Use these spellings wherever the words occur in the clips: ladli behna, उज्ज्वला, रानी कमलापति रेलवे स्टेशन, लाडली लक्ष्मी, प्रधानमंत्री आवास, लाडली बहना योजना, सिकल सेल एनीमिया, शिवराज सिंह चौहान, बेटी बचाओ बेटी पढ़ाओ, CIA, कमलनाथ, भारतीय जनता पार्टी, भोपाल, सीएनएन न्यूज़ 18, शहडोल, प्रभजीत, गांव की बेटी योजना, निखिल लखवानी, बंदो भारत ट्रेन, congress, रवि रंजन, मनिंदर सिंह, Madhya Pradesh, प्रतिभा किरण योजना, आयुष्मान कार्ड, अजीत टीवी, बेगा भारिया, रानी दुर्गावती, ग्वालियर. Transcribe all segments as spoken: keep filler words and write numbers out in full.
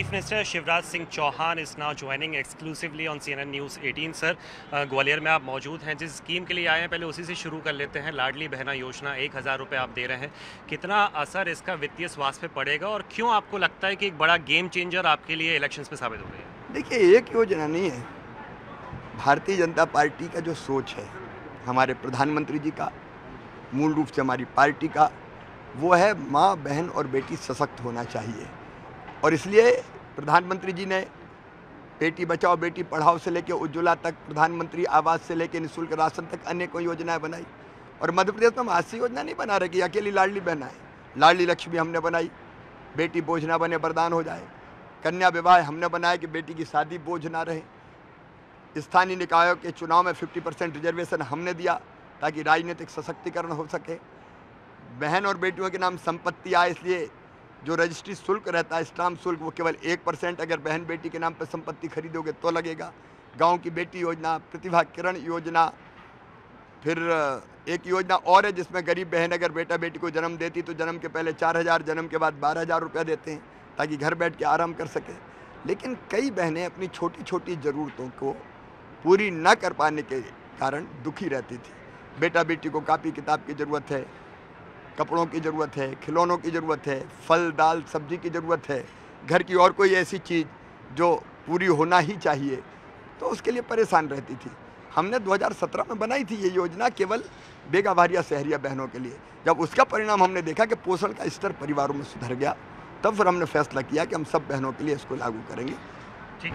Chief minister शिवराज सिंह चौहान is now joining exclusively on CNN news अठारह। Sir, ग्वालियर में आप मौजूद हैं, जिस स्कीम के लिए आए हैं पहले उसी से शुरू कर लेते हैं। लाडली बहना योजना एक हज़ार रुपये आप दे रहे हैं, कितना असर इसका वित्तीय स्वास्थ्य पे पड़ेगा और क्यों आपको लगता है कि एक बड़ा गेम चेंजर आपके लिए इलेक्शन में साबित हो गई है? देखिए, एक योजना नहीं है, भारतीय जनता पार्टी का जो सोच है हमारे प्रधानमंत्री जी का, मूल रूप से हमारी पार्टी का, वो है माँ बहन और बेटी सशक्त होना चाहिए। और इसलिए प्रधानमंत्री जी ने बेटी बचाओ बेटी पढ़ाओ से लेकर उज्ज्वला तक, प्रधानमंत्री आवास से लेकर निःशुल्क राशन तक अनेकों योजनाएं बनाई। और मध्य प्रदेश में हम आज से योजना नहीं बना रहे कि अकेली लाडली बहना है, लाडली लक्ष्मी हमने बनाई, बेटी बोझ ना बने वरदान हो जाए। कन्या विवाह हमने बनाया कि बेटी की शादी बोझ ना रहे। स्थानीय निकायों के चुनाव में फिफ्टी परसेंट रिजर्वेशन हमने दिया ताकि राजनीतिक सशक्तिकरण हो सके। बहन और बेटियों के नाम संपत्ति आए, इसलिए जो रजिस्ट्री शुल्क रहता है, स्टाम्प शुल्क, वो केवल एक परसेंट अगर बहन बेटी के नाम पर संपत्ति खरीदोगे तो लगेगा। गांव की बेटी योजना, प्रतिभा किरण योजना, फिर एक योजना और है जिसमें गरीब बहन अगर बेटा बेटी को जन्म देती तो जन्म के पहले चार हज़ार, जन्म के बाद बारह हज़ार रुपया देते हैं ताकि घर बैठ के आराम कर सके। लेकिन कई बहनें अपनी छोटी छोटी ज़रूरतों को पूरी न कर पाने के कारण दुखी रहती थी। बेटा बेटी को कापी किताब की ज़रूरत है, कपड़ों की ज़रूरत है, खिलौनों की ज़रूरत है, फल दाल सब्जी की ज़रूरत है, घर की और कोई ऐसी चीज़ जो पूरी होना ही चाहिए, तो उसके लिए परेशान रहती थी। हमने दो हज़ार सत्रह में बनाई थी ये योजना केवल बेगावारिया शहरिया बहनों के लिए। जब उसका परिणाम हमने देखा कि पोषण का स्तर परिवारों में सुधर गया, तब फिर हमने फैसला किया कि हम सब बहनों के लिए इसको लागू करेंगे। ठीक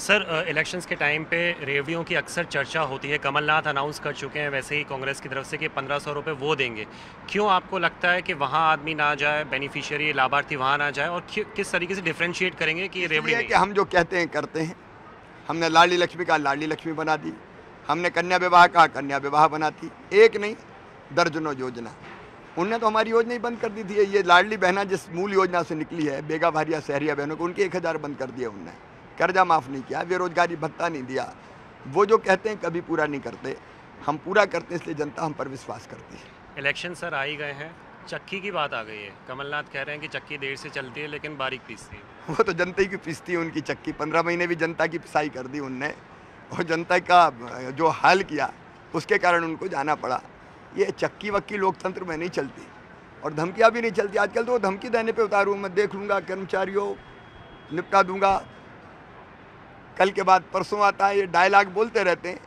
सर, इलेक्शंस के टाइम पे रेवड़ियों की अक्सर चर्चा होती है। कमलनाथ अनाउंस कर चुके हैं वैसे ही कांग्रेस की तरफ से कि पंद्रह सौ रुपये वो देंगे। क्यों आपको लगता है कि वहाँ आदमी ना जाए, बेनिफिशियरी लाभार्थी वहाँ ना जाए, और किस तरीके से डिफ्रेंशिएट करेंगे कि रेवड़ी है कि हम जो कहते हैं करते हैं। हमने लाडली लक्ष्मी का लाडली लक्ष्मी बना दी, हमने कन्या विवाह का कन्या विवाह बना दी, एक नहीं दर्जनों योजना। उनने तो हमारी योजना ही बंद कर दी थी। ये लाडली बहना जिस मूल योजना से निकली है, बेगा भारिया शहरिया बहनों को, उनके एक हज़ार बंद कर दिया उनने, कर्जा माफ़ नहीं किया, बेरोजगारी भत्ता नहीं दिया। वो जो कहते हैं कभी पूरा नहीं करते, हम पूरा करते हैं, इसलिए जनता हम पर विश्वास करती है। इलेक्शन सर आ ही गए हैं, चक्की की बात आ गई है। कमलनाथ कह रहे हैं कि चक्की देर से चलती है लेकिन बारीक पीसती है। वो तो जनता ही की पीसती है उनकी चक्की, पंद्रह महीने भी जनता की पिसाई कर दी उनने, और जनता का जो हाल किया उसके कारण उनको जाना पड़ा। ये चक्की वक्की लोकतंत्र में नहीं चलती, और धमकियाँ भी नहीं चलती। आजकल तो धमकी देने पर उतारू, मैं देख लूँगा, कर्मचारियों निपटा दूँगा, कल के बाद परसों आता है, ये डायलॉग बोलते रहते हैं।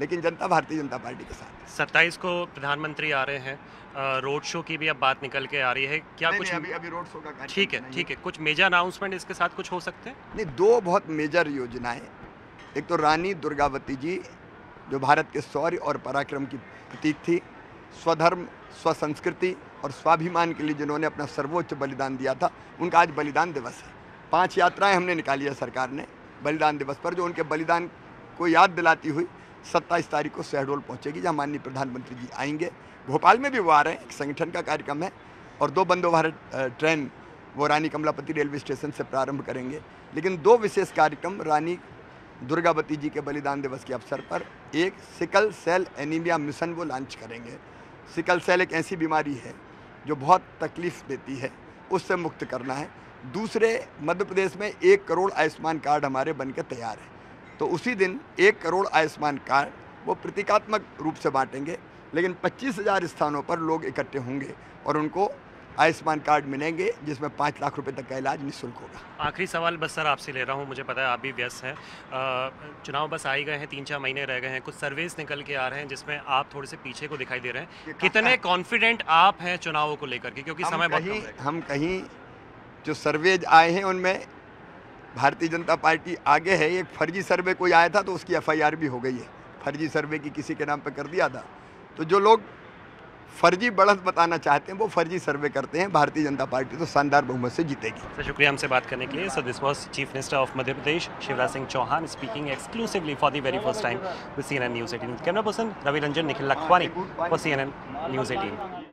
लेकिन जनता भारतीय जनता पार्टी के साथ। सत्ताईस को प्रधानमंत्री आ रहे हैं, रोड शो की भी अब बात निकल के आ रही है, क्या नहीं, कुछ नहीं, अभी अभी रोड शो का ठीक है ठीक है कुछ मेजर अनाउंसमेंट इसके साथ कुछ हो सकते हैं? नहीं, दो बहुत मेजर योजनाएं। एक तो रानी दुर्गावती जी जो भारत के शौर्य और पराक्रम की प्रतीक थी, स्वधर्म स्वसंस्कृति और स्वाभिमान के लिए जिन्होंने अपना सर्वोच्च बलिदान दिया था, उनका आज बलिदान दिवस है। पाँच यात्राएँ हमने निकाली है सरकार ने बलिदान दिवस पर, जो उनके बलिदान को याद दिलाती हुई सत्ताईस तारीख को शहडोल पहुंचेगी, जहां माननीय प्रधानमंत्री जी आएंगे। भोपाल में भी वो आ रहे हैं, एक संगठन का कार्यक्रम है। और दो बंदो भारत ट्रेन वो रानी कमलापति रेलवे स्टेशन से प्रारंभ करेंगे। लेकिन दो विशेष कार्यक्रम रानी दुर्गावती जी के बलिदान दिवस के अवसर पर, एक सिकल सेल एनीमिया मिशन वो लॉन्च करेंगे। सिकल सेल एक ऐसी बीमारी है जो बहुत तकलीफ देती है, उससे मुक्त करना है। दूसरे, मध्य प्रदेश में एक करोड़ आयुष्मान कार्ड हमारे बनकर तैयार हैं, तो उसी दिन एक करोड़ आयुष्मान कार्ड वो प्रतीकात्मक रूप से बांटेंगे। लेकिन पच्चीस हज़ार स्थानों पर लोग इकट्ठे होंगे और उनको आयुष्मान कार्ड मिलेंगे, जिसमें पाँच लाख रुपए तक का इलाज निःशुल्क होगा। आखिरी सवाल बस सर आपसे ले रहा हूँ, मुझे पता है आप भी व्यस्त हैं, चुनाव बस आ ही गए हैं, तीन चार महीने रह गए हैं, कुछ सर्वेस निकल के आ रहे हैं जिसमें आप थोड़े से पीछे को दिखाई दे रहे हैं, कितने कॉन्फिडेंट आप हैं चुनावों को लेकर के? क्योंकि समय बहुत, हम कहीं जो सर्वेज आए हैं उनमें भारतीय जनता पार्टी आगे है। एक फर्जी सर्वे कोई आया था तो उसकी एफआईआर भी हो गई है, फर्जी सर्वे की किसी के नाम पर कर दिया था। तो जो लोग फर्जी बढ़त बताना चाहते हैं वो फर्जी सर्वे करते हैं। भारतीय जनता पार्टी तो शानदार बहुमत से जीतेगी। सर शुक्रिया हमसे बात करने के लिए। So this was chief minister of Madhya Pradesh शिवराज सिंह चौहान speaking exclusively for the very first time with CNN news अठारह। Camera person रवि रंजन, निखिल लखवानी for CNN news अठारह।